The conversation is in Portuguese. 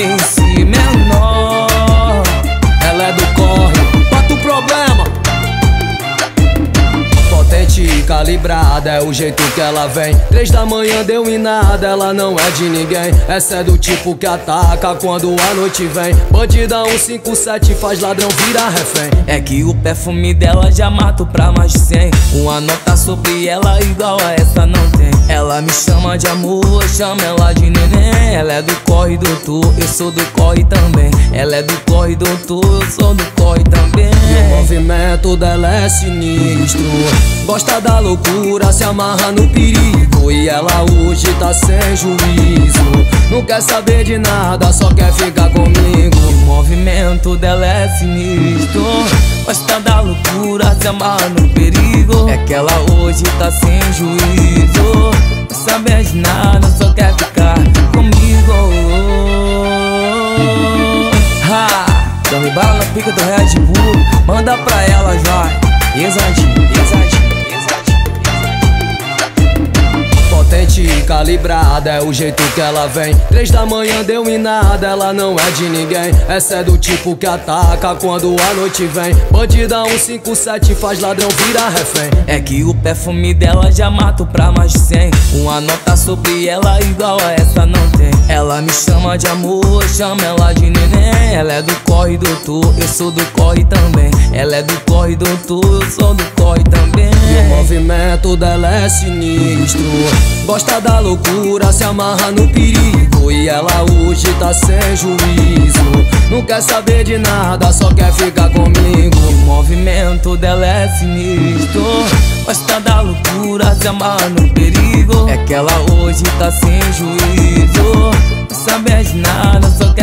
em si menor. Ela é do corre, bota o problema. Potente e calibrada, é o jeito que ela vem. 3 da manhã deu em nada, ela não é de ninguém. Essa é do tipo que ataca quando a noite vem. Bandida 157 faz ladrão virar refém. É que o perfume dela já mato pra mais de 100. Uma nota sobre ela igual a essa não tem. Ela me chama de amor, chama ela de neném. Ela é do corre, doutor, eu sou do corre também. Ela é do corre, doutor, eu sou do corre também. E o movimento dela é sinistro. Gosta da loucura, se amarra no perigo. E ela hoje tá sem juízo. Não quer saber de nada, só quer ficar comigo. E o movimento dela é sinistro. Gosta da loucura, se amarra no perigo. É que ela hoje tá sem juízo. Não sabe de nada, só quer ficar comigo. Ha! Então me bala na pica do Red Bull. Manda pra ela já. Exalti, Exalti, Exalti. Potente e calibrada, é o jeito que ela vem. 3 da manhã deu em nada, ela não é de ninguém. Essa é do tipo que ataca quando a noite vem. Bandida 157 faz ladrão virar refém. É que o perfume dela já mato pra mais de 100. Uma nota sobre ela igual a essa não tem. Ela me chama de amor, chama ela de neném. Ela é do corre, doutor, eu sou do corre também. Ela é do corre, doutor, eu sou do corre também. E o movimento dela é sinistro. Gosta da loucura, se amarra no perigo. E ela hoje tá sem juízo. Não quer saber de nada, só quer ficar comigo. E o movimento dela é sinistro. Gosta da loucura, se amarra no perigo. É que ela hoje tá sem juízo. Não sabe de nada, só quer